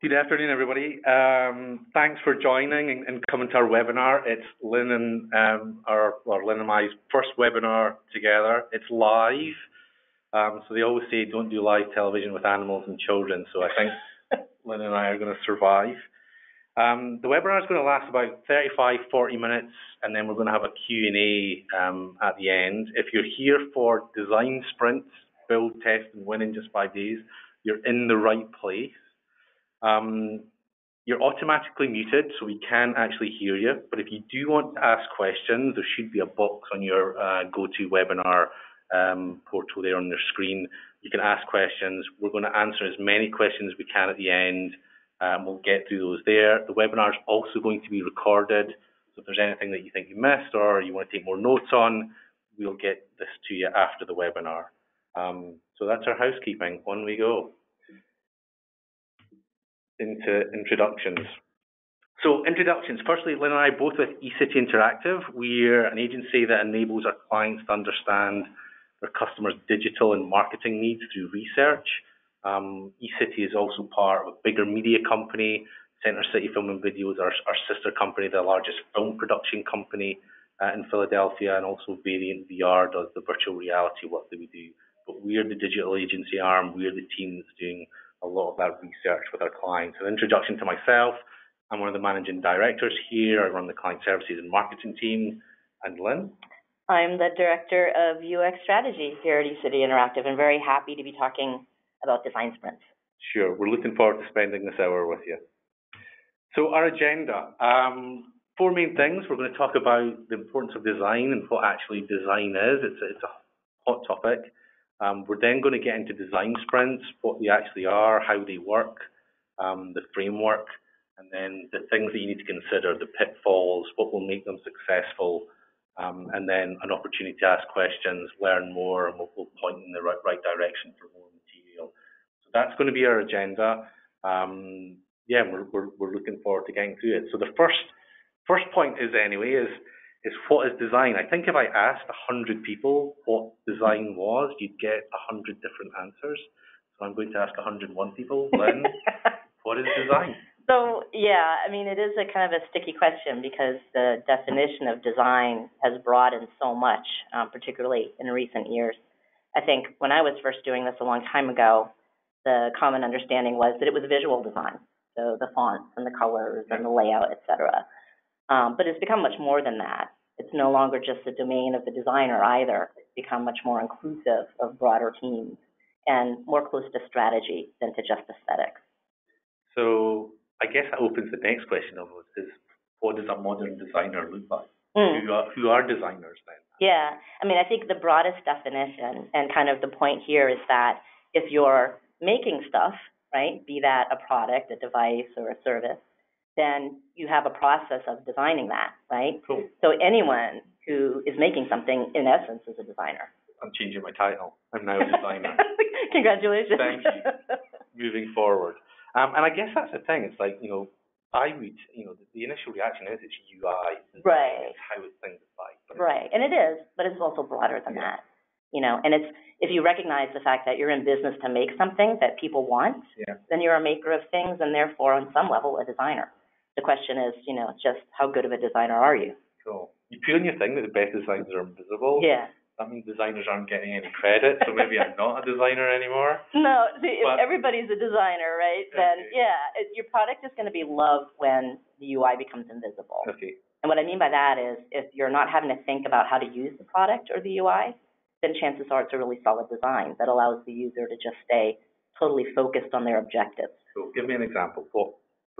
Good afternoon, everybody. Thanks for joining and coming to our webinar. It's Lynn and Lynn and my first webinar together. It's live, so they always say don't do live television with animals and children. So I think Lynn and I are going to survive. The webinar is going to last about 35, 40 minutes, and then we're going to have a Q&A at the end. If you're here for design sprints, build, test, and win in just 5 days, you're in the right place. You're automatically muted, so we can actually hear you. But if you do want to ask questions, there should be a box on your GoToWebinar portal there on your screen. You can ask questions. We're going to answer as many questions as we can at the end. We'll get through those there. The webinar is also going to be recorded, so if there's anything that you think you missed or you want to take more notes on, we'll get this to you after the webinar. So that's our housekeeping. On we go into introductions. So introductions. Firstly, Lynn and I both with eCity Interactive. We're an agency that enables our clients to understand their customers' digital and marketing needs through research. eCity is also part of a bigger media company. Centre City Film and Video is our sister company, the largest film production company in Philadelphia, and also Variant VR does the virtual reality work that we do. But we're the digital agency arm. We're the team that's doing a lot of that research with our clients. An introduction to myself. I'm one of the managing directors here. I run the client services and marketing team. And Lynn? I'm the director of UX strategy here at eCity Interactive, and very happy to be talking about design sprints. Sure, we're looking forward to spending this hour with you. So our agenda, four main things. We're going to talk about the importance of design and what actually design is. It's a hot topic. We're then going to get into design sprints, what they actually are, how they work, the framework, and then the things that you need to consider, the pitfalls, what will make them successful, and then an opportunity to ask questions, learn more, and we'll point in the right direction for more material. So that's going to be our agenda. Yeah, we're looking forward to getting through it. So the first point is is what is design? I think if I asked 100 people what design was, you'd get 100 different answers. So I'm going to ask 101 people, Lynn, what is design? So, yeah, I mean, it is a kind of a sticky question because the definition of design has broadened so much, particularly in recent years. I think when I was first doing this a long time ago, the common understanding was that it was visual design, so the fonts and the colors and the layout, et cetera. But it's become much more than that. It's no longer just the domain of the designer either. It's become much more inclusive of broader teams and more close to strategy than to just aesthetics. So I guess that opens the next question of what does a modern designer look like? Mm. Who are designers then? Yeah, I mean, I think the broadest definition and kind of the point here is that if you're making stuff, right, be that a product, a device, or a service, then you have a process of designing that, right? Cool. So anyone who is making something, in essence, is a designer. I'm changing my title. I'm now a designer. Congratulations. Thank you. Moving forward. And I guess that's the thing. It's like, you know, the initial reaction is it's UI. Right. It's how things are like. Right. And it is, but it's also broader than that. You know, and it's if you recognize the fact that you're in business to make something that people want, then you're a maker of things and therefore, on some level, a designer. The question is, you know, just how good of a designer are you? Cool. You put on your thing that the best designers are invisible. Yeah. That means designers aren't getting any credit, so maybe I'm not a designer anymore. No, see, if everybody's a designer, right, then, your product is going to be loved when the UI becomes invisible. Okay. And what I mean by that is if you're not having to think about how to use the product or the UI, then chances are it's a really solid design that allows the user to just stay totally focused on their objectives. So give me an example.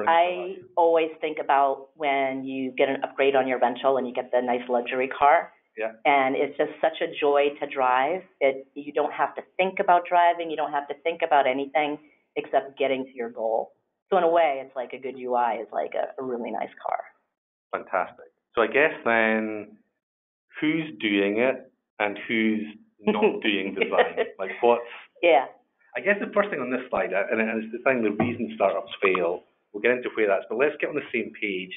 I always think about when you get an upgrade on your rental and you get the nice luxury car. Yeah. And it's just such a joy to drive. You don't have to think about driving. You don't have to think about anything except getting to your goal. So in a way, it's like a good UI is like a really nice car. Fantastic. So I guess then who's doing it and who's not doing design? Like what? Yeah. I guess the first thing on this slide, and it's the thing, the reason startups fail. We'll get into where that's, but let's get on the same page.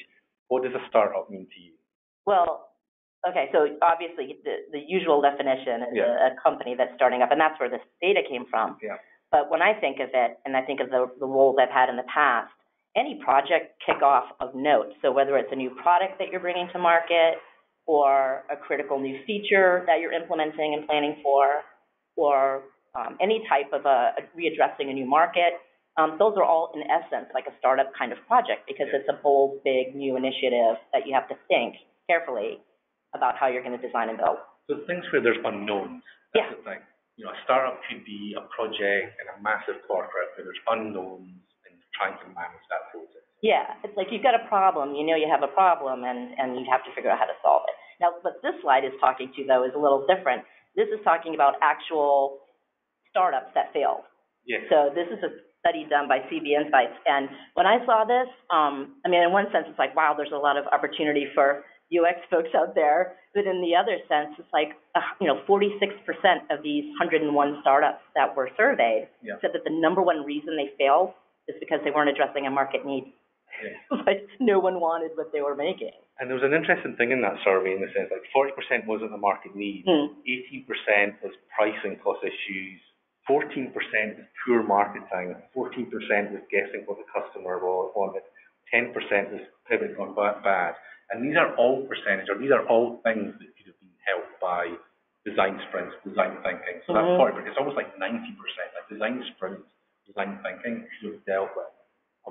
What does a startup mean to you? Well, okay, so obviously the usual definition is a company that's starting up, and that's where this data came from. Yeah. But when I think of it, and I think of the roles I've had in the past, any project kickoff of note, so whether it's a new product that you're bringing to market, or a critical new feature that you're implementing and planning for, or any type of readdressing a new market, those are all in essence like a startup kind of project, because it's a bold, big, new initiative that you have to think carefully about how you're going to design and build. So things where there's unknowns, that's the thing. You know, a startup could be a project and a massive corporate where there's unknowns and trying to manage that process. Yeah, it's like you've got a problem, you know you have a problem, and you have to figure out how to solve it. Now, what this slide is talking to, though, is a little different. This is talking about actual startups that failed. Yes. So this is a study done by CB Insights, and when I saw this, I mean, in one sense, it's like, wow, there's a lot of opportunity for UX folks out there, but in the other sense, it's like, you know, 46% of these 101 startups that were surveyed said that the number one reason they failed is because they weren't addressing a market need. Yeah. Like, no one wanted what they were making. And there was an interesting thing in that survey in the sense, like, 40% wasn't the market need, 18% was pricing cost issues, 14% was poor marketing, 14% was guessing what the customer wanted, 10% was pivot gone bad. And these are all percentage, or these are all things that could have been helped by design sprints, design thinking. So that 40%, it's almost like 90%, like design sprints, design thinking could have dealt with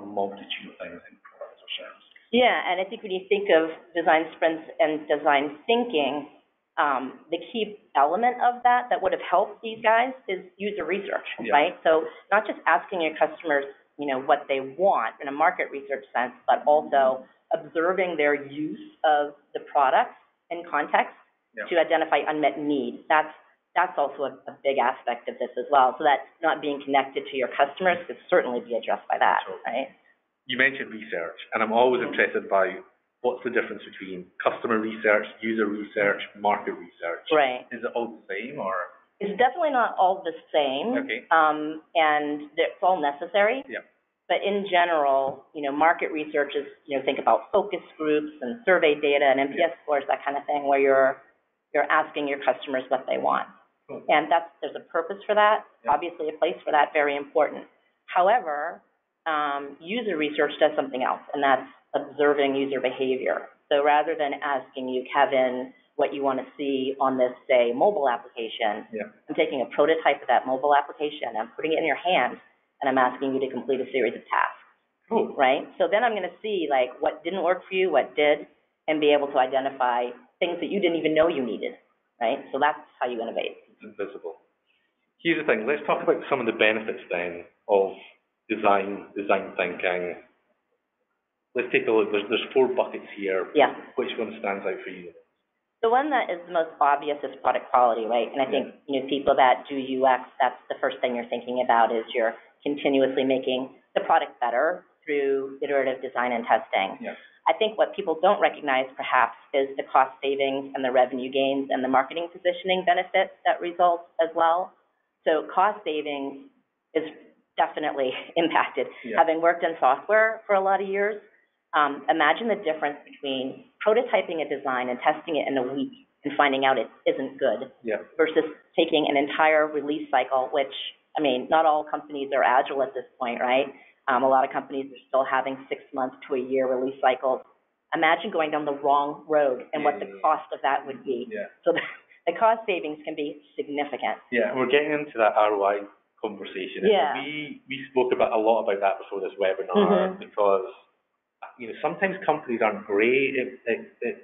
a multitude of things in products or services. Yeah, and I think when you think of design sprints and design thinking, the key element of that that would have helped these guys is user research, right? So not just asking your customers, you know, what they want in a market research sense, but also observing their use of the product in context to identify unmet needs. That's also a big aspect of this as well. So that's not being connected to your customers could certainly be addressed by that, right? You mentioned research, and I'm always interested by what's the difference between customer research, user research, market research. Right. Is it all the same, or? It's definitely not all the same. Okay. And it's all necessary. Yeah. But in general, you know, market research is, you know, think about focus groups and survey data and NPS scores, that kind of thing, where you're asking your customers what they want. And there's a purpose for that, obviously a place for that, very important. However, user research does something else, and that's observing user behavior. So rather than asking you, Kevin, what you want to see on this, say, mobile application, I'm taking a prototype of that mobile application, I'm putting it in your hand, and I'm asking you to complete a series of tasks, right? So then I'm going to see, like, what didn't work for you, what did, and be able to identify things that you didn't even know you needed, right? So that's how you innovate. Invisible. Here's the thing. Let's talk about some of the benefits then of design thinking. Let's take a look. There's four buckets here. Yeah. Which one stands out for you? The one that is the most obvious is product quality, right? And I think, you know, people that do UX, that's the first thing you're thinking about is you're continuously making the product better through iterative design and testing. Yeah. I think what people don't recognize, perhaps, is the cost savings and the revenue gains and the marketing positioning benefits that result as well. So cost savings is definitely impacted. Yeah. Having worked in software for a lot of years, imagine the difference between prototyping a design and testing it in a week and finding out it isn't good versus taking an entire release cycle, which, I mean, not all companies are agile at this point, right? A lot of companies are still having 6 months to a year release cycles. Imagine going down the wrong road and what the cost of that would be. Yeah. So the cost savings can be significant. Yeah, and we're getting into that ROI conversation. Yeah. We spoke about a lot about that before this webinar because, you know, sometimes companies aren't great at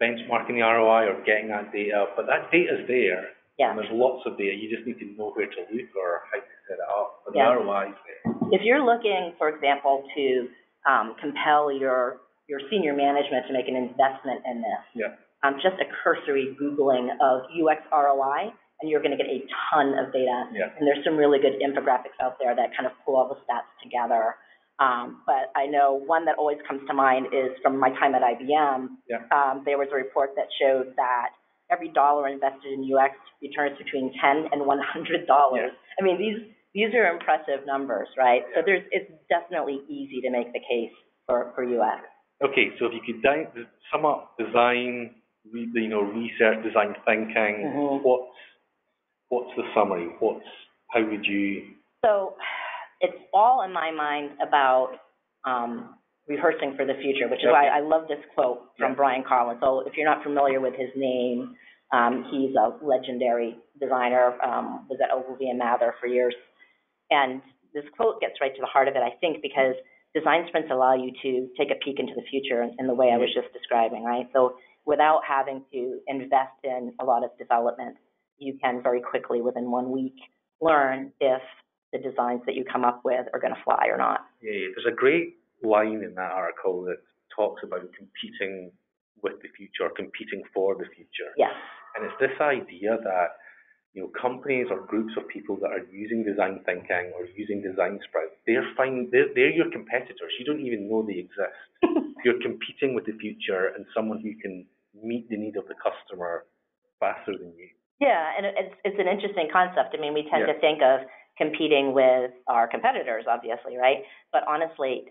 benchmarking the ROI or getting that data, but that data is there. Yeah. And there's lots of data. You just need to know where to look or how to set it up. But the ROI is there. If you're looking, for example, to compel your senior management to make an investment in this, just a cursory Googling of UX ROI, and you're going to get a ton of data. Yeah. And there's some really good infographics out there that kind of pull all the stats together. But I know one that always comes to mind is from my time at IBM. Yeah. There was a report that showed that every dollar invested in UX returns between $10 and $100. Yeah. I mean, these are impressive numbers, right? Yeah. So it's definitely easy to make the case for UX. Okay, so if you could sum up design, you know, research, design thinking, what's the summary? How would you So it's all in my mind about rehearsing for the future, which is why I love this quote from Brian Collins. So if you're not familiar with his name, he's a legendary designer, was at Ogilvy and Mather for years. And this quote gets right to the heart of it, I think, because design sprints allow you to take a peek into the future in the way I was just describing, right? So without having to invest in a lot of development, you can very quickly, within 1 week, learn if the designs that you come up with are going to fly or not. Yeah, there's a great line in that article that talks about competing with the future, competing for the future. Yes. And it's this idea that, you know, companies or groups of people that are using design thinking or using design sprints, they're your competitors. You don't even know they exist. You're competing with the future and someone who can meet the need of the customer faster than you. Yeah, and it's an interesting concept. I mean, we tend to think of competing with our competitors, obviously, right? But honestly,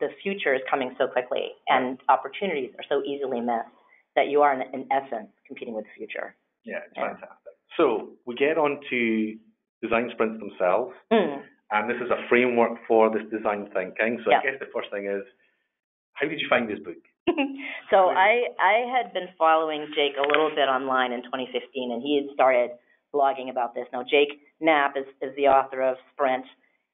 the future is coming so quickly and opportunities are so easily missed that you are, in essence, competing with the future. Yeah, it's fantastic. So we get on to design sprints themselves, and this is a framework for this design thinking. So I guess the first thing is, how did you find this book? So I had been following Jake a little bit online in 2015, and he had started blogging about this. Now, Jake Knapp is the author of Sprint,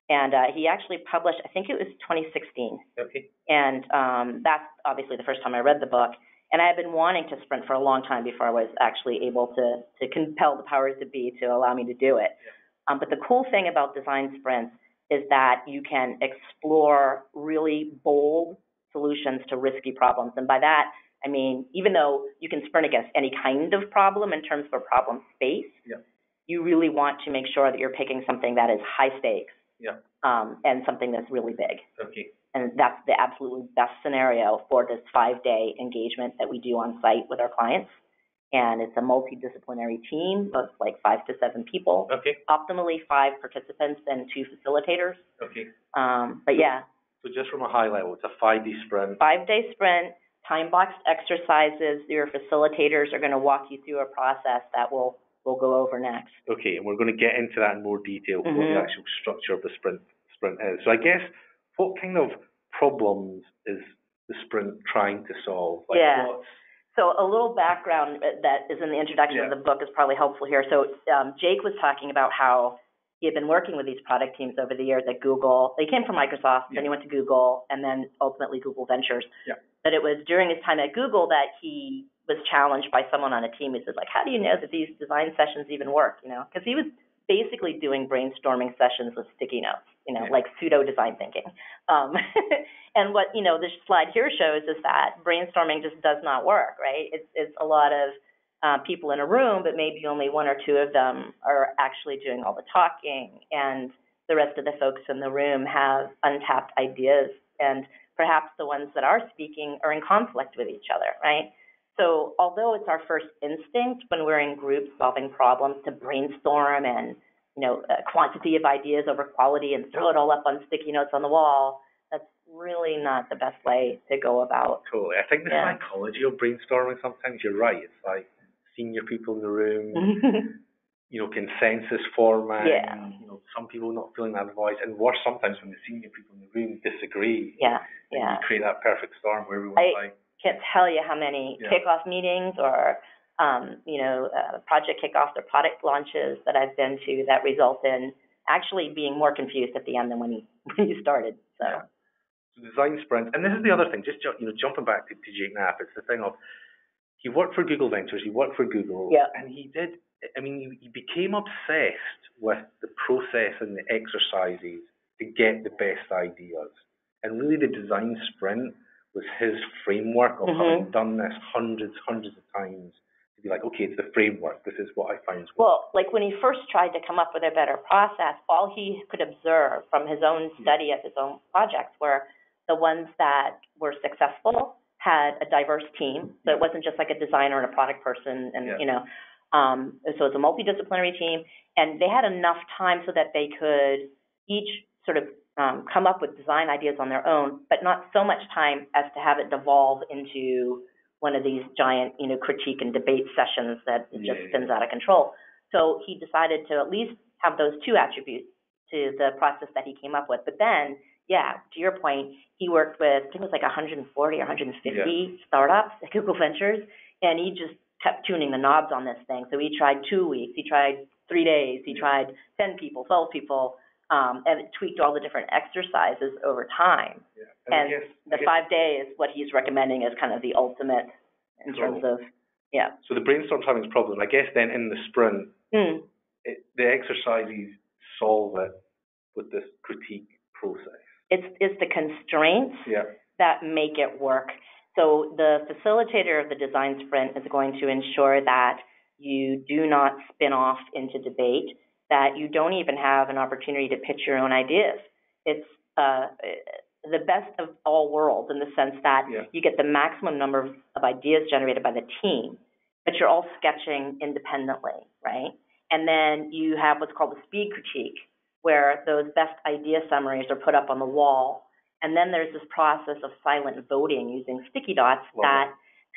and he actually published, I think it was 2016. Okay. And that's obviously the first time I read the book. And I had been wanting to sprint for a long time before I was actually able to compel the powers that be to allow me to do it. Yeah. But the cool thing about design sprints is that you can explore really bold solutions to risky problems. And by that, I mean, even though you can sprint against any kind of problem in terms of a problem space, you really want to make sure that you're picking something that is high stakes and something that's really big. Okay. And that's the absolutely best scenario for this 5-day engagement that we do on site with our clients. And it's a multidisciplinary team of like 5 to 7 people. Okay. Optimally 5 participants and 2 facilitators. Okay. But yeah. So just from a high level, it's a 5-day sprint. 5-day sprint, time-boxed exercises. Your facilitators are going to walk you through a process that we'll go over next. Okay, and we're going to get into that in more detail, what the actual structure of the sprint is. So I guess, what kind of problems is the sprint trying to solve? Like So a little background that is in the introduction of the book is probably helpful here. So Jake was talking about how he had been working with these product teams over the years at Google. They came from Microsoft, then he went to Google, and then ultimately Google Ventures. But it was during his time at Google that he was challenged by someone on a team who said, like, how do you know that these design sessions even work? You know, because he was basically doing brainstorming sessions with sticky notes, you know, like pseudo design thinking. And what, you know, this slide here shows is that brainstorming just does not work, right? It's a lot of people in a room, but maybe only 1 or 2 of them are actually doing all the talking, and the rest of the folks in the room have untapped ideas, and perhaps the ones that are speaking are in conflict with each other, right? So although it's our first instinct when we're in groups solving problems to brainstorm and, you know, quantity of ideas over quality and throw it all up on sticky notes on the wall, that's really not the best way to go about. Totally. I think the psychology of brainstorming, sometimes you're right, it's like senior people in the room, you know, consensus forming, you know, some people not feeling that voice, and worse sometimes when the senior people in the room disagree. You create that perfect storm where everyone's like... I can't tell you how many kickoff meetings or, you know, project kickoffs or product launches that I've been to that result in actually being more confused at the end than when you started. So. Yeah. So design sprints, and this is the other thing, just, you know, jumping back to Jake Knapp, it's the thing of, he worked for Google Ventures, he worked for Google, and he did, I mean, he became obsessed with the process and the exercises to get the best ideas. And really the design sprint was his framework of having done this hundreds of times to be like, okay, it's the framework, this is what I find. Well, like when he first tried to come up with a better process, all he could observe from his own study of his own projects were the ones that were successful had a diverse team, so it wasn't just like a designer and a product person, and you know, so it's a multidisciplinary team, and they had enough time so that they could each sort of come up with design ideas on their own, but not so much time as to have it devolve into one of these giant, you know, critique and debate sessions that just spins out of control. So he decided to at least have those two attributes to the process that he came up with. But then, yeah, to your point, he worked with, I think it was like 140 or 150 startups at Google Ventures, and he just kept tuning the knobs on this thing. So he tried 2 weeks, he tried 3 days, he tried 10 people, 12 people, and it tweaked all the different exercises over time. Yeah. And I guess 5 days, what he's recommending is kind of the ultimate in terms of, yeah. So the brainstorm timing is problem. I guess then in the sprint, the exercises solve it with this critique process. It's the constraints that make it work. So the facilitator of the design sprint is going to ensure that you do not spin off into debate, that you don't even have an opportunity to pitch your own ideas. It's the best of all worlds in the sense that you get the maximum number of ideas generated by the team, but you're all sketching independently, right? And then you have what's called the speed critique, where those best idea summaries are put up on the wall. And then there's this process of silent voting using sticky dots that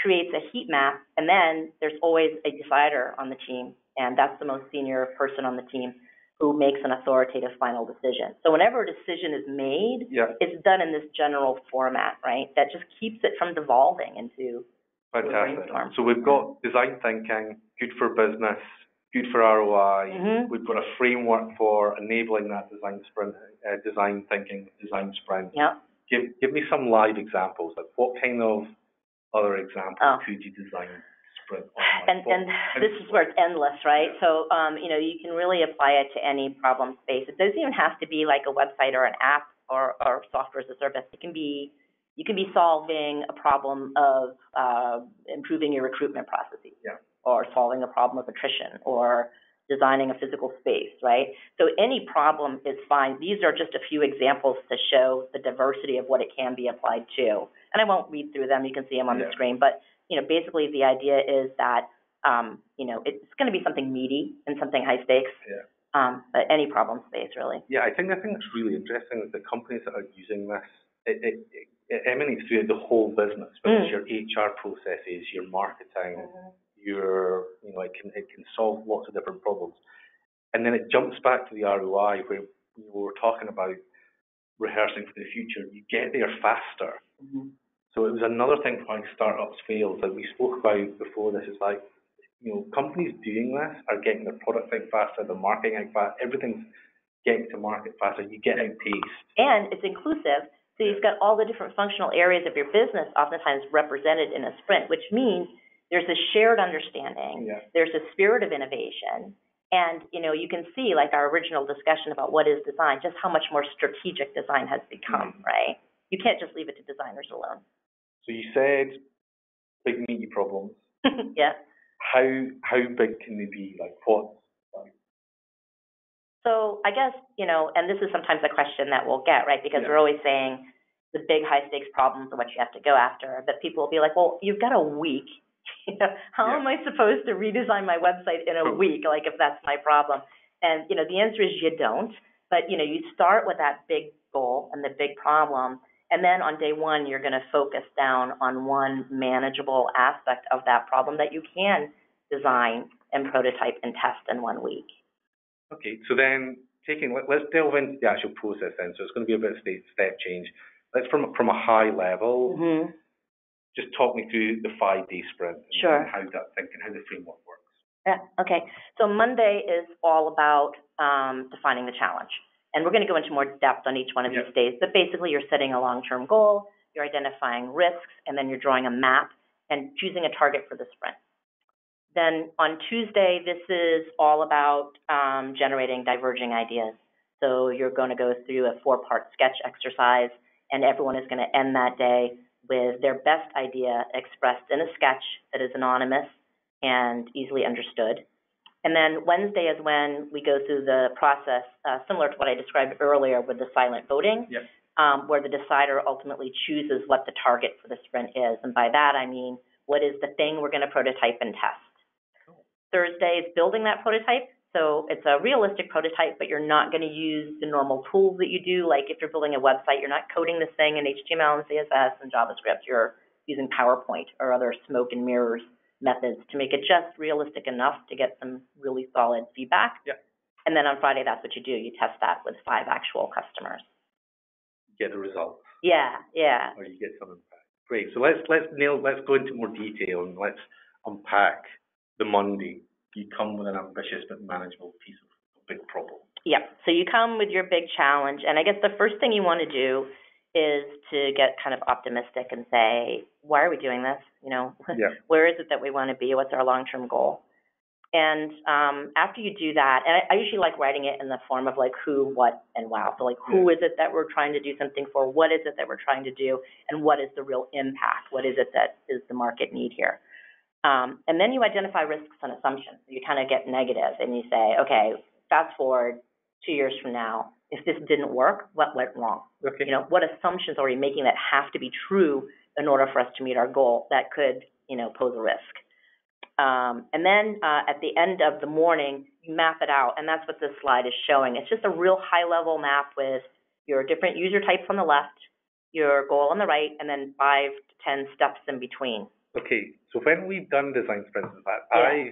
creates a heat map. And then there's always a decider on the team. And that's the most senior person on the team who makes an authoritative final decision. So whenever a decision is made, it's done in this general format, right? That just keeps it from devolving into a brainstorm. So we've got design thinking, good for business, good for ROI. We've got a framework for enabling that design sprint, design thinking, design sprint. Yep. Give me some live examples. Like what kind of other examples could you design sprint on? And this is where it's endless, right? Yeah. So you know, you can really apply it to any problem space. It doesn't even have to be like a website or an app or software as a service. It can be you can be solving a problem of improving your recruitment processes. Yeah. Or solving a problem of attrition, or designing a physical space, right? So any problem is fine. These are just a few examples to show the diversity of what it can be applied to. And I won't read through them. You can see them on the screen. But you know, basically the idea is that you know, it's going to be something meaty and something high stakes. Yeah. But any problem space, really. Yeah, I think that's really interesting is the companies that are using this. It emanates through the whole business, whether it's your HR processes, your marketing. You know, it can solve lots of different problems. And then it jumps back to the ROI where we were talking about rehearsing for the future. You get there faster. So it was another thing why startups failed that we spoke about before this. It's like, you know, companies doing this are getting their product out faster, their marketing out faster, everything's getting to market faster. You get outpaced. And it's inclusive. So you've got all the different functional areas of your business oftentimes represented in a sprint, which means there's a shared understanding. Yeah. There's a spirit of innovation. And, you know, you can see, like, our original discussion about what is design, just how much more strategic design has become, right? You can't just leave it to designers alone. So you said big, meaty problems. Yeah. How big can they be? Like, what? So I guess, you know, and this is sometimes a question that we'll get, right, because we're always saying the big high-stakes problems are what you have to go after. But people will be like, well, you've got a week. You know, how am I supposed to redesign my website in a week, like if that's my problem? And, you know, the answer is you don't. But, you know, you start with that big goal and the big problem. And then on day one, you're going to focus down on one manageable aspect of that problem that you can design and prototype and test in 1 week. Okay. So then let's delve into the actual process then. So it's going to be a bit of step change. Let's from a high level. Just talk me through the 5-day sprint and how that thinking, how the framework works. Yeah, okay. So Monday is all about defining the challenge. And we're going to go into more depth on each one of these days. But basically, you're setting a long-term goal, you're identifying risks, and then you're drawing a map and choosing a target for the sprint. Then on Tuesday, this is all about generating diverging ideas. So you're going to go through a 4-part sketch exercise, and everyone is going to end that day with their best idea expressed in a sketch that is anonymous and easily understood. And then Wednesday is when we go through the process, similar to what I described earlier with the silent voting, where the decider ultimately chooses what the target for the sprint is. And by that, I mean, what is the thing we're going to prototype and test? Cool. Thursday is building that prototype. So it's a realistic prototype, but you're not going to use the normal tools that you do. Like if you're building a website, you're not coding this thing in HTML and CSS and JavaScript. You're using PowerPoint or other smoke and mirrors methods to make it just realistic enough to get some really solid feedback. Yeah. And then on Friday, that's what you do. You test that with 5 actual customers. Get a result. Yeah, yeah. Or you get some impact. Great. So let's go into more detail and let's unpack the Monday. You come with an ambitious but manageable piece of big problem. Yeah. So you come with your big challenge, and I guess the first thing you want to do is to get kind of optimistic and say, why are we doing this? You know, yeah. Where is it that we want to be? What's our long-term goal? And after you do that, and I usually like writing it in the form of like who, what, and wow. So like who is it that we're trying to do something for? What is it that we're trying to do? And what is the real impact? What is it that is the market need here? And then you identify risks and assumptions. You kind of get negative and you say, okay, fast forward 2 years from now, if this didn't work, what went wrong? Okay. You know, what assumptions are we making that have to be true in order for us to meet our goal that could, you know, pose a risk? And then at the end of the morning, you map it out, and that's what this slide is showing. It's just a real high-level map with your different user types on the left, your goal on the right, and then 5 to 10 steps in between. Okay, so when we've done design sprints and that, I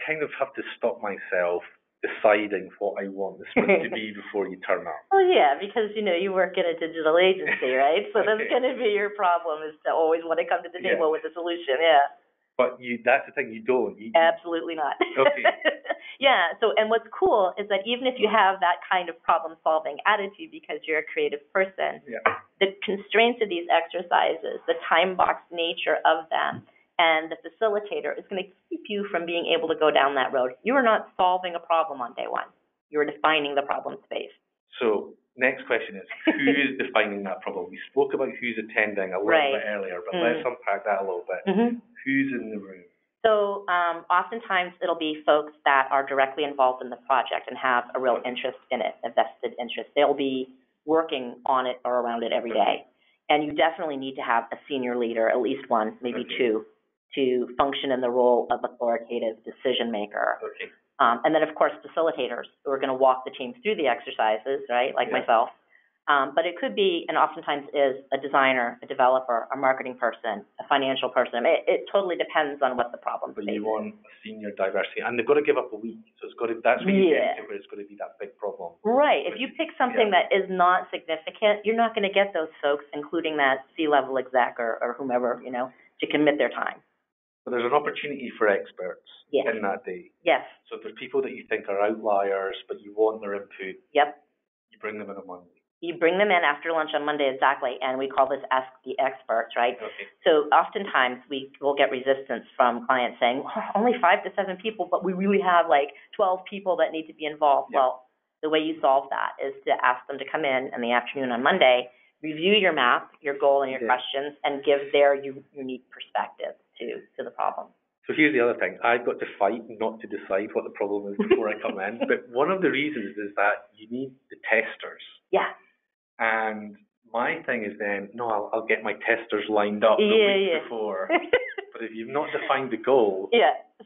kind of have to stop myself deciding what I want the sprint to be before you turn up. Well, yeah, because, you know, you work in a digital agency, right? So that's going to be your problem, is to always want to come to the table with a solution, yeah. But that's the thing, you don't. Absolutely not. Okay. Yeah, so, and what's cool is that even if you have that kind of problem-solving attitude because you're a creative person, the constraints of these exercises, the time-box nature of them, and the facilitator is going to keep you from being able to go down that road. You are not solving a problem on day one. You are defining the problem space. So next question is, who is defining that problem? We spoke about who's attending a little bit earlier, but let's unpack that a little bit. Mm-hmm. Who's in the room? So oftentimes it'll be folks that are directly involved in the project and have a real interest in it, a vested interest. They'll be working on it or around it every day. And you definitely need to have a senior leader, at least one, maybe two, to function in the role of authoritative decision maker. Okay. And then, of course, facilitators who are going to walk the team through the exercises, right, like myself. But it could be, and oftentimes is, a designer, a developer, a marketing person, a financial person. It totally depends on what the problem is. You want senior diversity, and they've got to give up a week. So it's got to, that's where you get to, where it's got to be that big problem. Right. If you pick something that is not significant, you're not going to get those folks, including that C-level exec or whomever, you know, to commit their time. But there's an opportunity for experts in that day. Yes. So if there's people that you think are outliers, but you want their input, you bring them in on Monday. You bring them in after lunch on Monday, exactly, and we call this Ask the Experts, right? Okay. So oftentimes we will get resistance from clients saying, well, only 5 to 7 people, but we really have like 12 people that need to be involved. Yeah. Well, the way you solve that is to ask them to come in the afternoon on Monday, review your map, your goal and your questions, and give their unique perspective to the problem. So here's the other thing. I've got to fight not to decide what the problem is before I come in, but one of the reasons is that you need the testers. Yeah. And my thing is then, no, I'll get my testers lined up the week before. But if you've not defined the goal,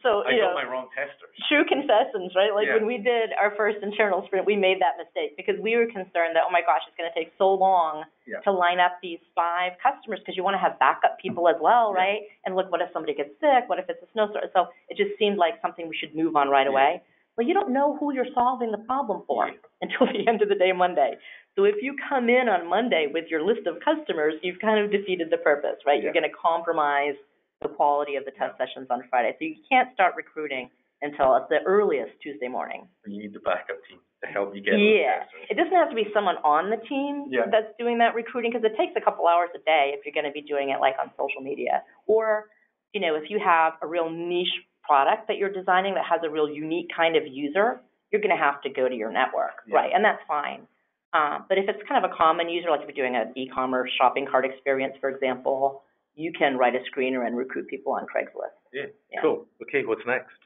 so I got my wrong testers. True confessions, right? Like when we did our first internal sprint, we made that mistake because we were concerned that, oh my gosh, it's going to take so long to line up these 5 customers because you want to have backup people as well, right? And look, what if somebody gets sick? What if it's a snowstorm? So it just seemed like something we should move on right away. Well, you don't know who you're solving the problem for until the end of the day Monday. So if you come in on Monday with your list of customers, you've kind of defeated the purpose, right? Yeah. You're going to compromise the quality of the test sessions on Friday. So you can't start recruiting until at the earliest Tuesday morning. You need the backup team to help you get it doesn't have to be someone on the team that's doing that recruiting because it takes a couple hours a day if you're going to be doing it like on social media. Or, you know, if you have a real niche product that you're designing that has a real unique kind of user, you're going to have to go to your network, right? And that's fine. But if it's kind of a common user, like if you're doing an e-commerce shopping cart experience, for example, you can write a screener and recruit people on Craigslist. Yeah, cool. Okay, what's next?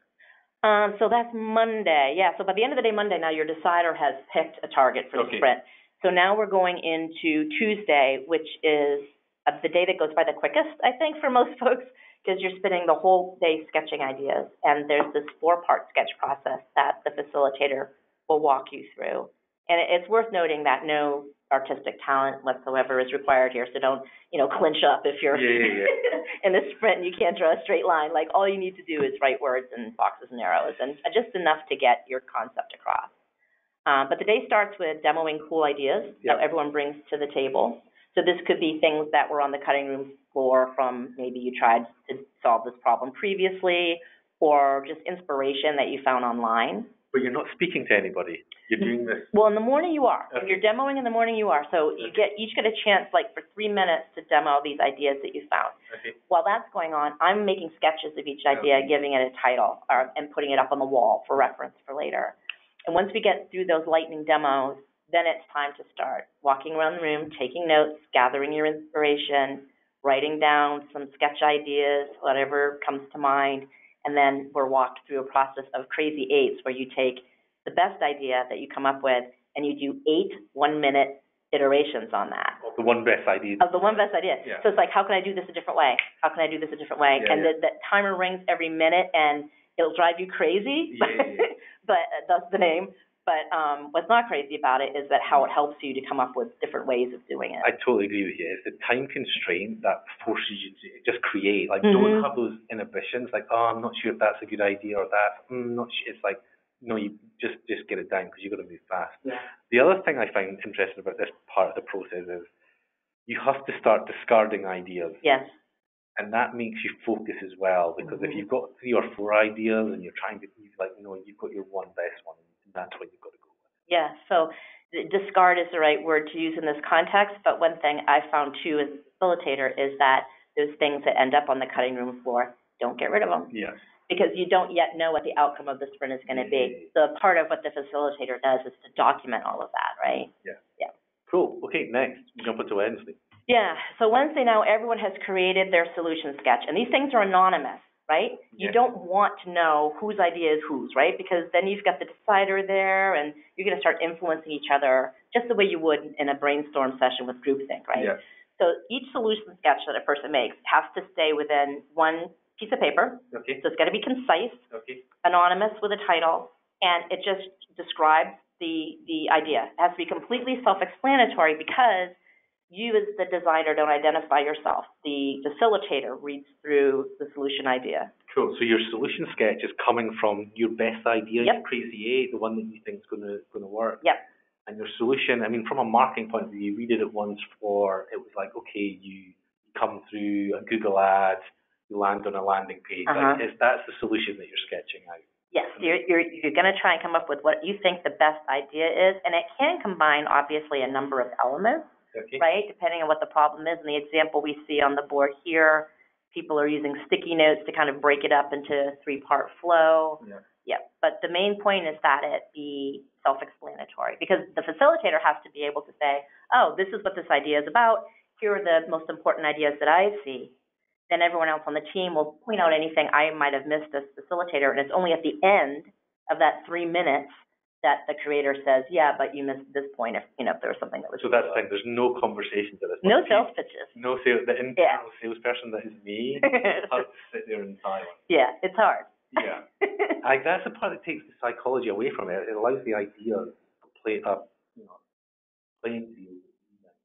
So that's Monday. Yeah, so by the end of the day Monday, now your decider has picked a target for the sprint. So now we're going into Tuesday, which is the day that goes by the quickest, I think, for most folks, because you're spending the whole day sketching ideas. And there's this 4-part sketch process that the facilitator will walk you through. And it's worth noting that no artistic talent whatsoever is required here. So don't, clinch up if you're in a sprint and you can't draw a straight line. Like, all you need to do is write words and boxes and arrows, and just enough to get your concept across. But the day starts with demoing cool ideas that everyone brings to the table. So this could be things that were on the cutting room floor from maybe you tried to solve this problem previously, or just inspiration that you found online. But you're not speaking to anybody. You're doing this. Well, in the morning you are. Okay. If you're demoing in the morning, you are. So you each get a chance, like, for 3 minutes to demo these ideas that you found. Okay. While that's going on, I'm making sketches of each idea, giving it a title, and putting it up on the wall for reference for later. And once we get through those lightning demos, then it's time to start walking around the room, taking notes, gathering your inspiration, writing down some sketch ideas, whatever comes to mind. And then we're walked through a process of crazy eights, where you take the best idea that you come up with and you do 8 one-minute iterations on that. Of the one best idea. Of the one best idea. Yeah. So it's like, how can I do this a different way? How can I do this a different way? Yeah, and that timer rings every minute, and it'll drive you crazy, but that's the name. But what's not crazy about it is that how it helps you to come up with different ways of doing it. I totally agree with you. It's the time constraint that forces you to just create. Like, don't have those inhibitions. Like, oh, I'm not sure if that's a good idea or that. I'm not sure. It's like, no, you just get it down, because you've got to move fast. Yeah. The other thing I find interesting about this part of the process is you have to start discarding ideas. Yes. And that makes you focus as well, because if you've got 3 or 4 ideas and you're trying to, you've got your one best one. That's what you've got to go with. Yeah, so discard is the right word to use in this context, but one thing I found too as a facilitator is that those things that end up on the cutting room floor, don't get rid of them. Yes. Because you don't yet know what the outcome of the sprint is going to be. So part of what the facilitator does is to document all of that, right? Yeah. Yeah. Cool. Okay, next. We're going to put to Wednesday. Yeah, so Wednesday now everyone has created their solution sketch, and these things are anonymous. Right? You don't want to know whose idea is whose, right? Because then you've got the decider there, and you're going to start influencing each other just the way you would in a brainstorm session with groupthink, right? Yeah. So each solution sketch that a person makes has to stay within one piece of paper. Okay. So it's got to be concise, anonymous with a title, and it just describes the idea. It has to be completely self-explanatory, because you as the designer don't identify yourself. The facilitator reads through the solution idea. Cool. So your solution sketch is coming from your best idea, your crazy eight, the one that you think is going to work. Yep. And your solution, I mean, from a marketing point of view, we did it once for, it was like, okay, you come through a Google ad, you land on a landing page. Like, that's the solution that you're sketching out. Yes, you're going to try and come up with what you think the best idea is, and it can combine, obviously, a number of elements. Okay. Right, depending on what the problem is. And the example we see on the board here, people are using sticky notes to kind of break it up into 3-part flow. But the main point is that it be self-explanatory, because the facilitator has to be able to say, oh, this is what this idea is about. Here are the most important ideas that I see. Then everyone else on the team will point out anything I might have missed as facilitator, and it's only at the end of that 3 minutes that the creator says, yeah, but you missed this point if there was something that was... So that's the thing, there's no conversations at this point. No sales pitches. No sales, the internal salesperson that is me has to sit there in silence. Yeah, it's hard. Yeah. That's the part that takes the psychology away from it. It allows the ideas to play up, playing to you.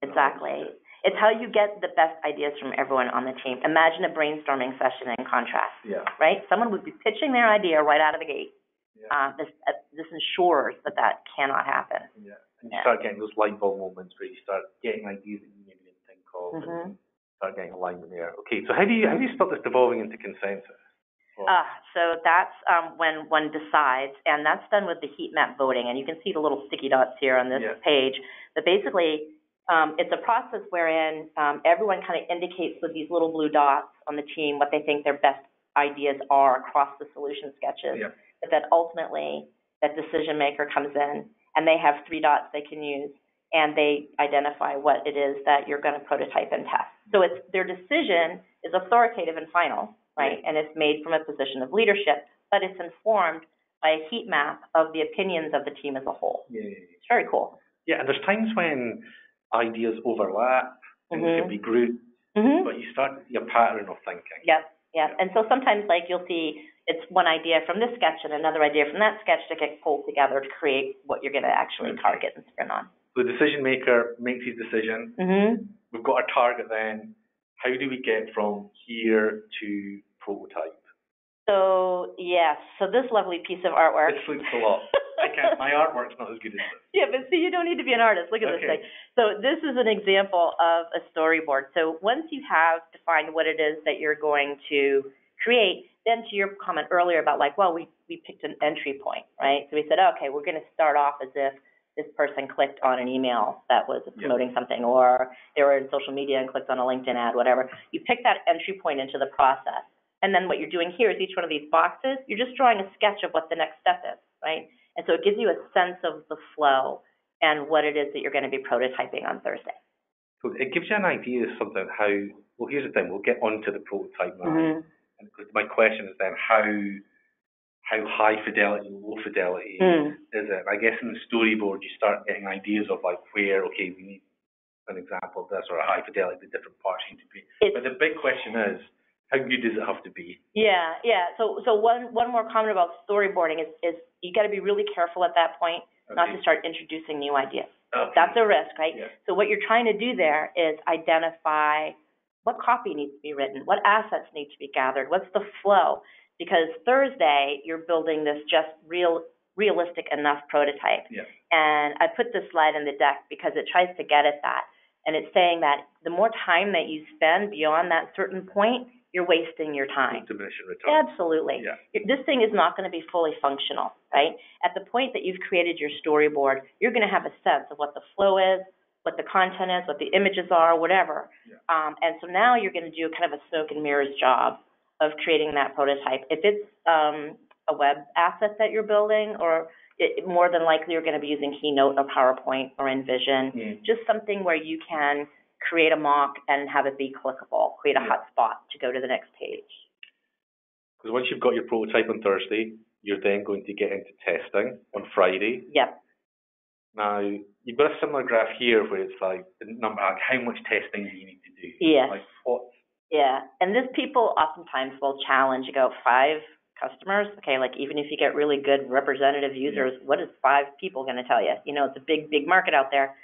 Exactly. It's how you get the best ideas from everyone on the team. Imagine a brainstorming session in contrast, right? Someone would be pitching their idea right out of the gate. Yeah. This ensures that cannot happen. Yeah, and you start getting those light bulb moments where you start getting ideas that you maybe didn't think of, and start getting alignment there. Okay, so how do you stop this devolving into consensus? Well, so that's when one decides, and that's done with the heat map voting. And you can see the little sticky dots here on this page. But basically, it's a process wherein everyone kind of indicates with these little blue dots on the team what they think their best ideas are across the solution sketches. Yeah. But that ultimately that decision maker comes in, and they have 3 dots they can use, and they identify what it is that you're going to prototype and test. So it's their decision is authoritative and final, right? And it's made from a position of leadership, but it's informed by a heat map of the opinions of the team as a whole. Yeah. It's very cool. Yeah, and there's times when ideas overlap, and they can be grouped, but you start to see a pattern of thinking. Yep. Yeah. And so sometimes, like, you'll see it's one idea from this sketch and another idea from that sketch to get pulled together to create what you're going to actually target and sprint on. So the decision maker makes his decision. Mm-hmm. We've got a target then. How do we get from here to prototype? So, yes. So this lovely piece of artwork. This looks a lot. I can't, my artwork's not as good as this. Yeah, but see, you don't need to be an artist. Look at this thing. So this is an example of a storyboard. So once you have defined what it is that you're going to create, then to your comment earlier about like, well, we picked an entry point, right? So we said, okay, we're going to start off as if this person clicked on an email that was promoting something, or they were in social media and clicked on a LinkedIn ad, whatever. You pick that entry point into the process. And then what you're doing here is each one of these boxes, you're just drawing a sketch of what the next step is, right? And so it gives you a sense of the flow and what it is that you're going to be prototyping on Thursday. So it gives you an idea of something, how, well, here's the thing, we'll get onto the prototype now. Mm-hmm. And my question is then how high fidelity, low fidelity is it? I guess in the storyboard, you start getting ideas of like where, okay, we need an example of this or a high fidelity, the different parts need to be. But the big question is, how good does it have to be? Yeah, yeah. So one more comment about storyboarding is you got to be really careful at that point not to start introducing new ideas. Okay. That's a risk, right? Yeah. So what you're trying to do there is identify what copy needs to be written, what assets need to be gathered, what's the flow, because Thursday you're building this just realistic enough prototype. Yeah. And I put this slide in the deck because it tries to get at that, and it's saying that the more time that you spend beyond that certain point, you're wasting your time. Diminishing return. Absolutely. Yeah. This thing is not going to be fully functional, right? At the point that you've created your storyboard, you're going to have a sense of what the flow is, what the content is, what the images are, whatever. Yeah. And so now you're going to do kind of a smoke and mirrors job of creating that prototype. If it's a web asset that you're building, or more than likely you're going to be using Keynote or PowerPoint or Envision, just something where you can create a mock and have it be clickable, create a hotspot to go to the next page. Because once you've got your prototype on Thursday, you're then going to get into testing on Friday. Yep. Now, you've got a similar graph here where it's like the number, like how much testing do you need to do? Yes. Like what? Yeah. And this people oftentimes will challenge, you go, 5 customers? Okay, like even if you get really good representative users, what is 5 people going to tell you? You know, it's a big, big market out there.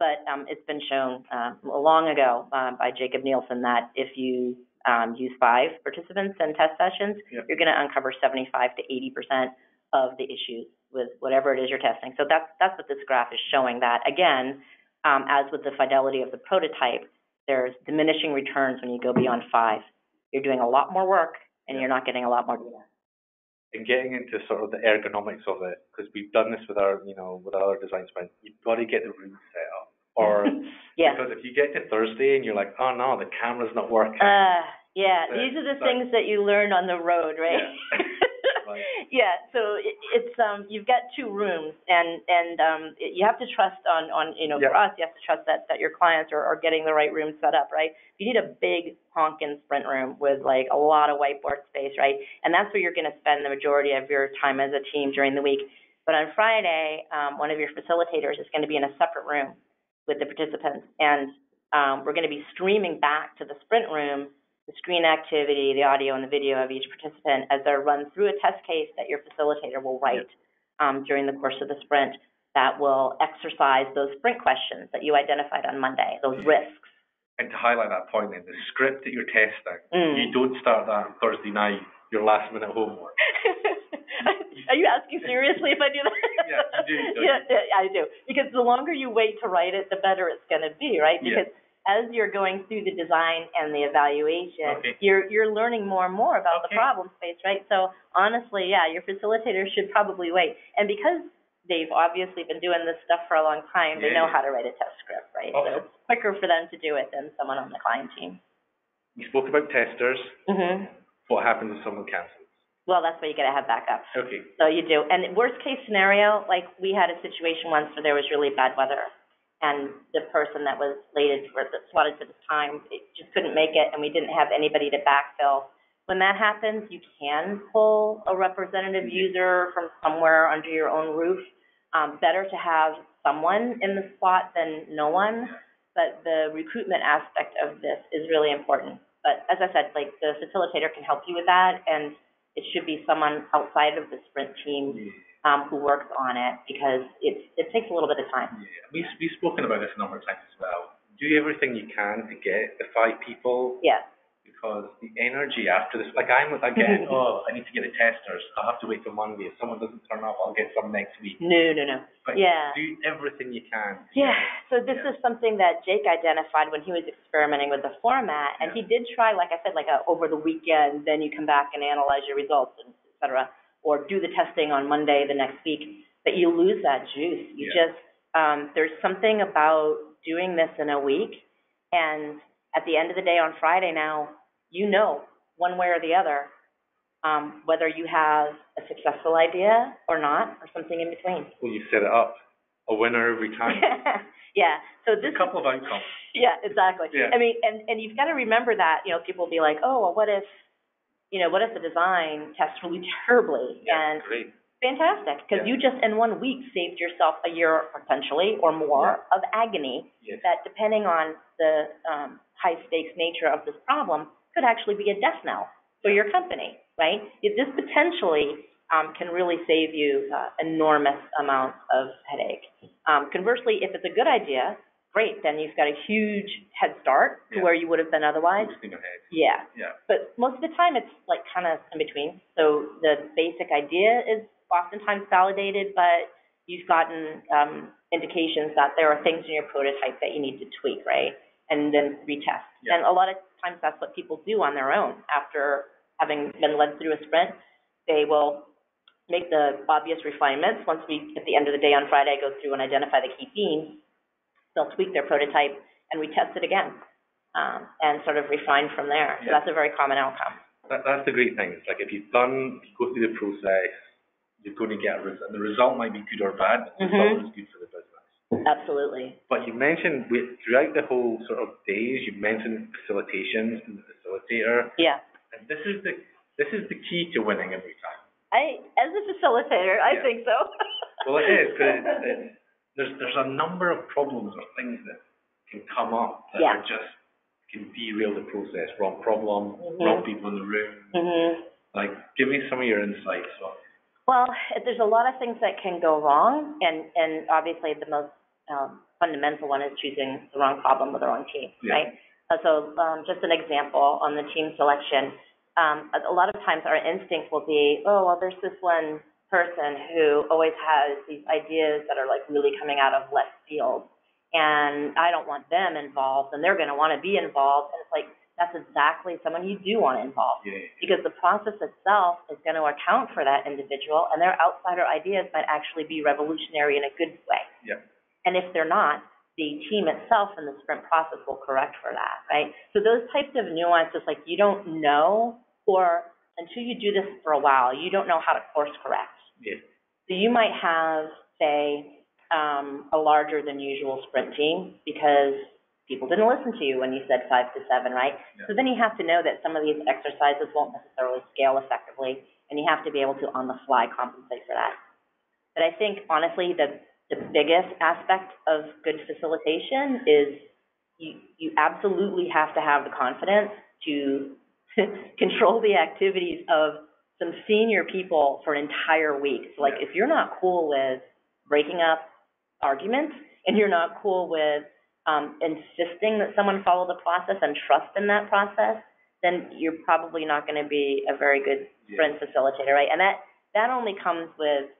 But it's been shown long ago by Jacob Nielsen that if you use 5 participants in test sessions, you're going to uncover 75 to 80% of the issues with whatever it is you're testing. So that's what this graph is showing, that, again, as with the fidelity of the prototype, there's diminishing returns when you go beyond 5. You're doing a lot more work, and you're not getting a lot more data. And getting into sort of the ergonomics of it, because we've done this with our, you know, with our design sprint, you've got to get the room set up. Or because if you get to Thursday and you're like, oh no, the camera's not working. These are the things that you learn on the road, right? So it's you've got 2 rooms, and you have to trust on for us, you have to trust that your clients are getting the right room set up, right? You need a big honkin' sprint room with like a lot of whiteboard space, right? And that's where you're going to spend the majority of your time as a team during the week. But on Friday, one of your facilitators is going to be in a separate room with the participants, and we're going to be streaming back to the sprint room the screen activity, the audio, and the video of each participant as they're run through a test case that your facilitator will write during the course of the sprint that will exercise those sprint questions that you identified on Monday, those risks. And to highlight that point, then, the script that you're testing, you don't start that on Thursday night, your last-minute homework. Are you asking seriously if I do that? I do. Because the longer you wait to write it, the better it's going to be, right? Because as you're going through the design and the evaluation, you're learning more and more about the problem space, right? So honestly, your facilitator should probably wait. And because they've obviously been doing this stuff for a long time, they know how to write a test script, right? So it's quicker for them to do it than someone on the client team. You spoke about testers. Mm-hmm. What happens if someone cancels? Well, that's why you got to have backup. Okay. So you do. And worst case scenario, like we had a situation once where there was really bad weather, and the person that was slated for the slotted for this time, it just couldn't make it, and we didn't have anybody to backfill. When that happens, you can pull a representative user from somewhere under your own roof. Better to have someone in the spot than no one, but the recruitment aspect of this is really important. But as I said, like the facilitator can help you with that, and it should be someone outside of the Sprint team who works on it, because it takes a little bit of time. Yeah. We've spoken about this a number of times as well. Do everything you can to get the 5 people. Yeah. Because the energy after this, like oh, I need to get the testers. I'll have to wait for Monday. If someone doesn't turn up, I'll get some next week. No. But yeah. Do everything you can. Yeah. So this is something that Jake identified when he was experimenting with the format, and he did try, like I said, like over the weekend, then you come back and analyze your results, and et cetera, or do the testing on Monday the next week. But you lose that juice. You just there's something about doing this in a week, and at the end of the day on Friday now, you know one way or the other whether you have a successful idea or not, or something in between. Well, you set it up. A winner every time. So this a couple of outcomes. Yeah, exactly. Yeah. I mean, and you've got to remember that, you know, people will be like, oh, well, what if the design tests really terribly? Yeah, and great. Fantastic, because you just in 1 week saved yourself a year potentially or more of agony that, depending on the high-stakes nature of this problem, could actually be a death knell for your company, right? This potentially can really save you enormous amounts of headache. Conversely, if it's a good idea, great, then you've got a huge head start to where you would have been otherwise. But most of the time it's like kind of in between. So the basic idea is oftentimes validated, but you've gotten indications that there are things in your prototype that you need to tweak, right? And then retest. Yeah. And a lot of times that's what people do on their own. After having been led through a sprint, they will make the obvious refinements. Once we, at the end of the day on Friday, go through and identify the key themes, they'll tweak their prototype and retest it again and sort of refine from there. So that's a very common outcome. That's the great thing. It's like if you go through the process, you're going to get a result. The result might be good or bad, but the result is good for the business. Absolutely. But you mentioned throughout the whole sort of days, you mentioned facilitations and the facilitator. Yeah. And this is the key to winning every time. As a facilitator, I think so. Well, it is, because there's a number of problems or things that can come up that are just can derail the process. Wrong problem, wrong people in the room. Like, give me some of your insights on. Well, there's a lot of things that can go wrong, and obviously the most fundamental one is choosing the wrong problem with the wrong team, right? So just an example on the team selection. A lot of times our instinct will be, oh, well, there's this one person who always has these ideas that are like really coming out of left field, and I don't want them involved, and they're going to want to be involved. And it's like, that's exactly someone you do want to involve, because the process itself is going to account for that individual, and their outsider ideas might actually be revolutionary in a good way. And if they're not, the team itself and the sprint process will correct for that, right? So those types of nuances, like you don't know, or until you do this for a while, you don't know how to course correct. So you might have, say, a larger than usual sprint team because people didn't listen to you when you said 5 to 7, right? So then you have to know that some of these exercises won't necessarily scale effectively, and you have to be able to on the fly compensate for that. But I think honestly the biggest aspect of good facilitation is you absolutely have to have the confidence to control the activities of some senior people for an entire week. So like if you're not cool with breaking up arguments, and you're not cool with insisting that someone follow the process and trust in that process, then you're probably not going to be a very good sprint facilitator, right? And that only comes with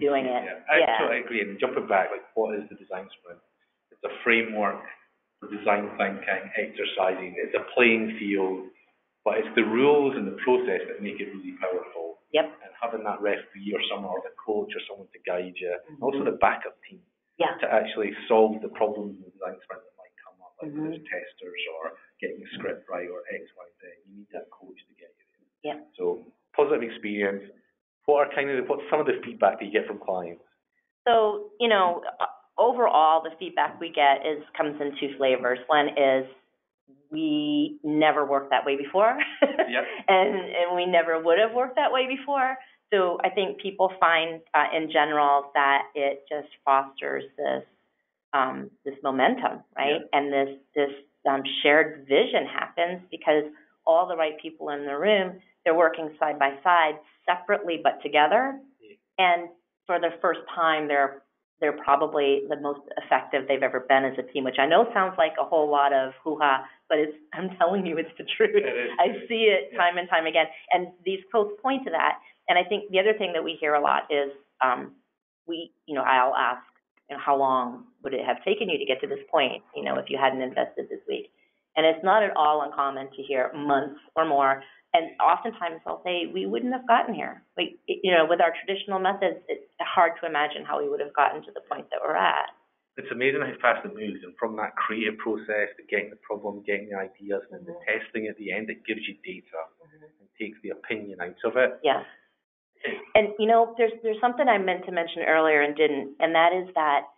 doing it. I totally agree. And jumping back, like what is the design sprint? It's a framework for design thinking, exercising. It's a playing field. But it's the rules and the process that make it really powerful. And having that referee or someone, or the coach or someone to guide you, and also the backup team to actually solve the problems in the design sprint that might come up, like there's testers or getting the script right or X, Y, Z. You need that coach to get you there. So positive experience. What's some of the feedback that you get from clients? So, you know, overall the feedback we get comes in 2 flavors. One is, we never worked that way before, and we never would have worked that way before. So I think people find, in general, that it just fosters this momentum, right? And this shared vision happens because all the right people in the room They're working side by side, separately but together. And for the first time, they're probably the most effective they've ever been as a team, which I know sounds like a whole lot of hoo-ha, but it's, I'm telling you, it's the truth. I see it time and time again. And these quotes point to that. And I think the other thing that we hear a lot is I'll ask, how long would it have taken you to get to this point, if you hadn't invested this week? And it's not at all uncommon to hear months or more. And oftentimes I'll say, we wouldn't have gotten here. With our traditional methods, it's hard to imagine how we would have gotten to the point that we're at. It's amazing how fast it moves. And from that creative process to getting the problem, getting the ideas, and then the testing at the end, it gives you data and takes the opinion out of it. Yeah. And, there's something I meant to mention earlier and didn't, and that is that,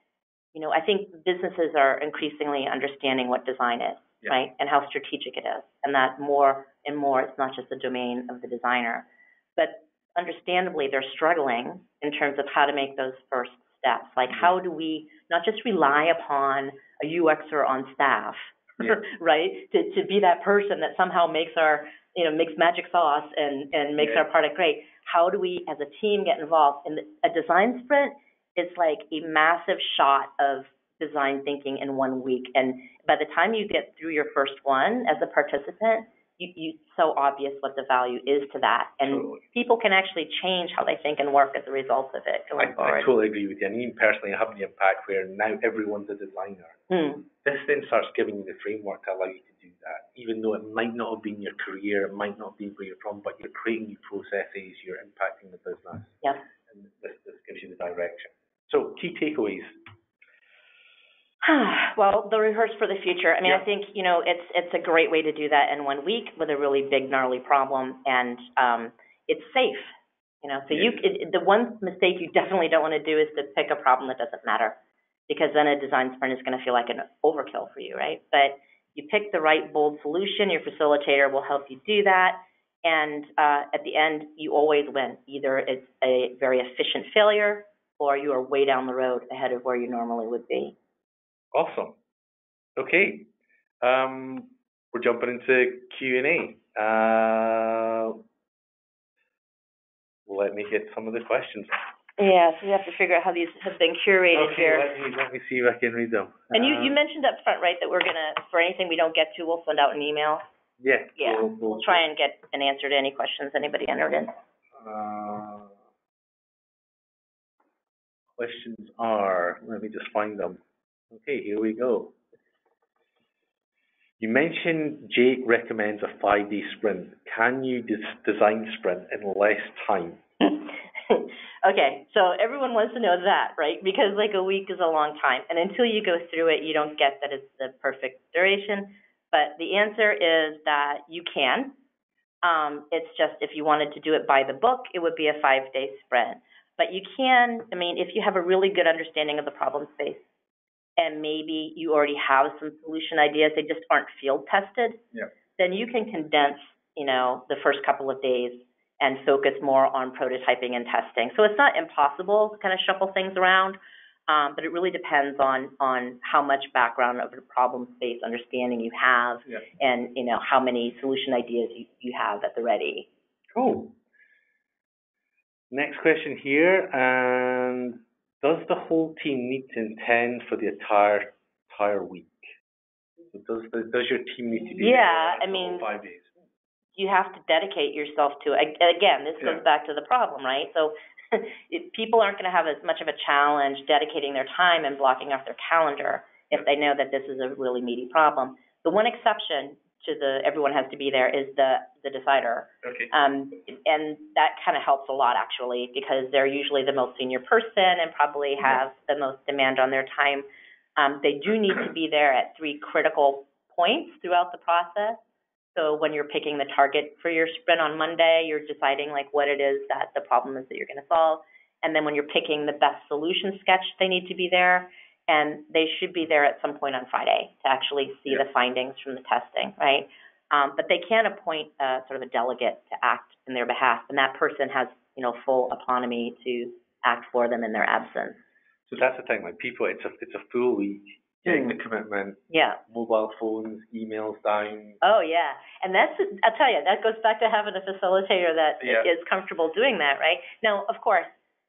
I think businesses are increasingly understanding what design is, right, and how strategic it is, and that more and more it's not just the domain of the designer. But understandably, they're struggling in terms of how to make those first steps. Like, how do we not just rely upon a UXer on staff, right, to be that person that somehow makes our, makes magic sauce and makes our product great. How do we, as a team, get involved? And a design sprint is like a massive shot of design thinking in 1 week. And by the time you get through your first one as a participant, it's so obvious what the value is to that. And people can actually change how they think and work as a result of it going forward. I totally agree with you. And even personally, I have the impact where now everyone's a designer. This then starts giving you the framework to allow you to do that, even though it might not have been your career, it might not be where you're from, but you're creating new processes, you're impacting the business. And this gives you the direction. So key takeaways. Well, the rehearse for the future. I mean, I think, it's a great way to do that in 1 week with a really big, gnarly problem, and it's safe. The one mistake you definitely don't want to do is to pick a problem that doesn't matter, because then a design sprint is going to feel like an overkill for you, right? But you pick the right bold solution, your facilitator will help you do that, and at the end, you always win. Either it's a very efficient failure, or you are way down the road ahead of where you normally would be. Awesome. Okay. We're jumping into Q&A. Let me get some of the questions. Yeah, so we have to figure out how these have been curated here. Let me see if I can read them. And you mentioned up front, right, that we're going to, for anything we don't get to, we'll send out an email? Yeah. Yeah, we'll try and get an answer to any questions anybody entered in. Questions are, let me just find them. Okay, here we go. You mentioned Jake recommends a 5-day sprint. Can you design sprint in less time? Okay, so everyone wants to know that, right? Because like a week is a long time. And until you go through it, you don't get that it's the perfect duration. But the answer is that you can. It's just if you wanted to do it by the book, it would be a 5-day sprint. But you can, if you have a really good understanding of the problem space, and maybe you already have some solution ideas, they just aren't field tested, then you can condense, the first couple of days and focus more on prototyping and testing. So it's not impossible to kind of shuffle things around, but it really depends on how much background of the problem space understanding you have and, how many solution ideas you have at the ready. Cool. Next question here. Does the whole team need to attend for the entire week? So does your team need to be there for 5 days? You have to dedicate yourself to it. Again, this goes back to the problem, right? So people aren't going to have as much of a challenge dedicating their time and blocking off their calendar if they know that this is a really meaty problem. The one exception to the everyone has to be there is the decider. Okay. And that kind of helps a lot, actually, because they're usually the most senior person and probably have the most demand on their time. They do need to be there at 3 critical points throughout the process. So when you're picking the target for your sprint on Monday, you're deciding like what it is that the problem is that you're going to solve. And then when you're picking the best solution sketch, they need to be there. And they should be there at some point on Friday to actually see the findings from the testing, right? But they can appoint sort of a delegate to act in their behalf, and that person has, full autonomy to act for them in their absence. So that's the thing, like people, it's a full week. getting the commitment. Yeah. Mobile phones, emails down. Oh, yeah. And that's, I'll tell you, that goes back to having a facilitator that is comfortable doing that, right? Now, of course,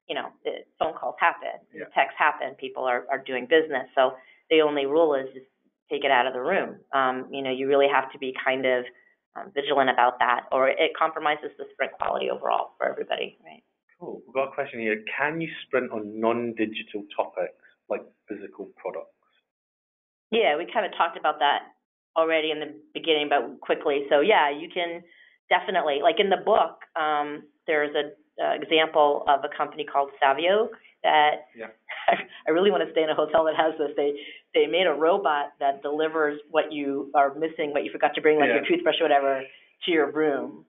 you know, the phone calls happen, texts happen, people are doing business. So the only rule is just take it out of the room. You know, you really have to be kind of vigilant about that, or it compromises the sprint quality overall for everybody, right? Cool. We've got a question here. Can you sprint on non-digital topics like physical products? Yeah, we kind of talked about that already in the beginning, but quickly. So yeah, you can definitely, like in the book, there's an example of a company called Savio that I really want to stay in a hotel that has this. They made a robot that delivers what you are missing, what you forgot to bring, like your toothbrush or whatever, to your room.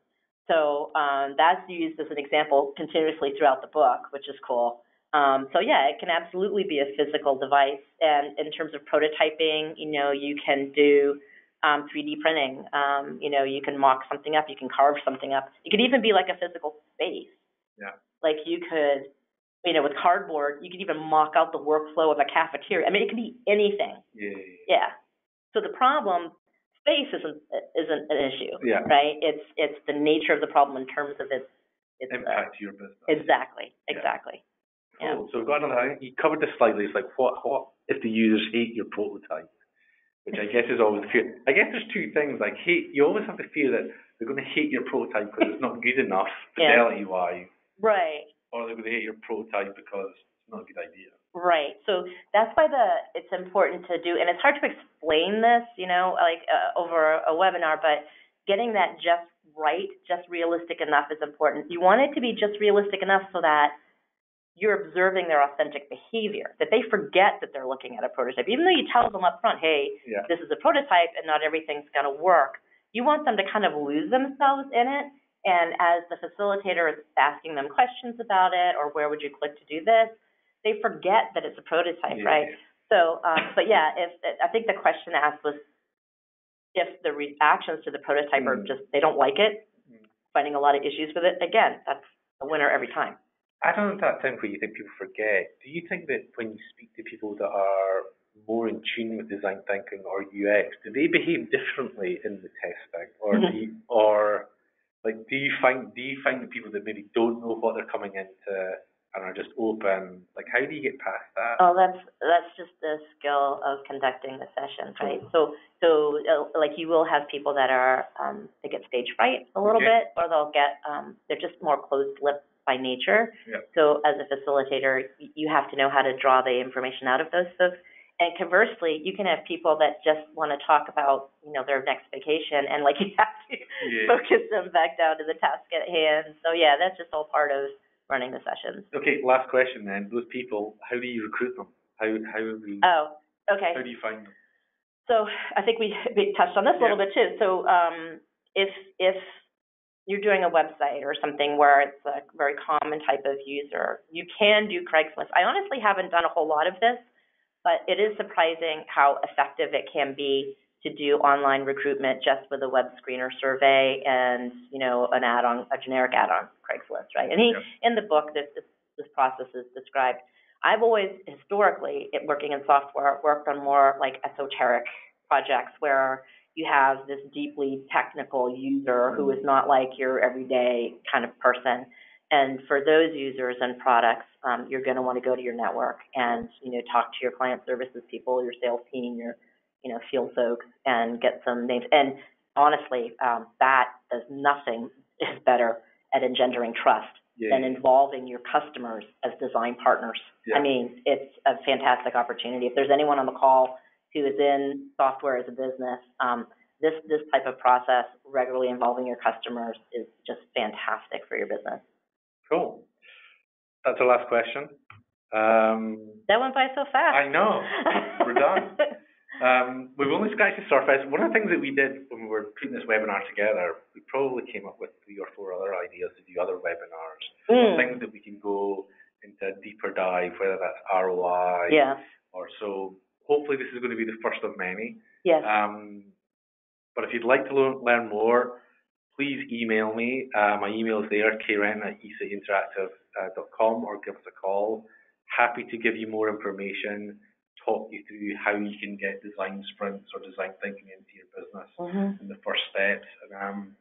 So that's used as an example continuously throughout the book, which is cool. So yeah, it can absolutely be a physical device. And in terms of prototyping, you know, you can do 3D printing. You know, you can mock something up, you can carve something up. It could even be like a physical space. Yeah. Like you could, you know, with cardboard, you could even mock out the workflow of a cafeteria. I mean, it could be anything. Yeah. So the problem, space isn't an issue, right? It's the nature of the problem in terms of its impact to your business. Exactly. Yeah. Cool. So we've got another. You covered this slightly. It's like what if the users hate your prototype? Which I guess is always the fear. I guess there's two things. Like hate, you always have the fear that they're going to hate your prototype because it's not good enough fidelity wise. Right. Or they're going to hate your prototype because it's not a good idea. Right. So that's why it's important to do, and it's hard to explain this, you know, like over a webinar, but getting that just right, just realistic enough is important. You want it to be just realistic enough so that you're observing their authentic behavior, that they forget that they're looking at a prototype. Even though you tell them up front, hey, this is a prototype and not everything's going to work, you want them to kind of lose themselves in it. And as the facilitator is asking them questions about it, or where would you click to do this, they forget that it's a prototype, right? So, but yeah, I think the question asked was if the reactions to the prototype are just, they don't like it, finding a lot of issues with it, again, that's a winner every time. I don't know if that's something where you think people forget. Do you think that when you speak to people that are more in tune with design thinking or UX, do they behave differently in the testing, or do you find that people that maybe don't know what they're coming into and are just open? Like, how do you get past that? Oh, that's just the skill of conducting the session, right? So like you will have people that are they get stage fright a little bit, or they'll get they're just more closed-lipped by nature. So as a facilitator, you have to know how to draw the information out of those folks. And conversely, you can have people that just want to talk about, you know, their next vacation, and like you have to focus them back down to the task at hand. So yeah, that's just all part of running the sessions. Okay, last question then. Those people, how do you recruit them? How do you find them? So I think we touched on this a little bit too. So if you're doing a website or something where it's a very common type of user, you can do Craigslist. I honestly haven't done a whole lot of this, but it is surprising how effective it can be to do online recruitment just with a web screener survey and, you know, an add-on, a generic add-on Craigslist, right? And in the book, this process is described. I've always historically, working in software, worked on more like esoteric projects where you have this deeply technical user who is not like your everyday kind of person. And for those users and products, you're going to want to go to your network and, you know, talk to your client services people, your sales team, your, you know, field folks, and get some names. And honestly, that does nothing is better at engendering trust than involving your customers as design partners. Yeah. I mean, it's a fantastic opportunity. If there's anyone on the call who is in software as a business, this type of process, regularly involving your customers, is just fantastic for your business. Cool. That's our last question. That went by so fast. I know. We're done. We've only scratched the surface. One of the things that we did when we were putting this webinar together, we probably came up with 3 or 4 other ideas to do other webinars, things that we can go into a deeper dive, whether that's ROI or so. Hopefully, this is going to be the first of many. Yes. But if you'd like to learn more, please email me. My email is there, kren@eCityinteractive.com, or give us a call. Happy to give you more information, talk you through how you can get design sprints or design thinking into your business and the first steps. And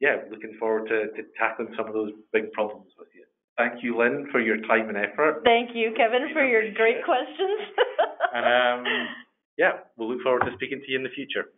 yeah, looking forward to tackling some of those big problems with you. Thank you, Lynn, for your time and effort. Thank you, Kevin, for your great questions. And yeah, we'll look forward to speaking to you in the future.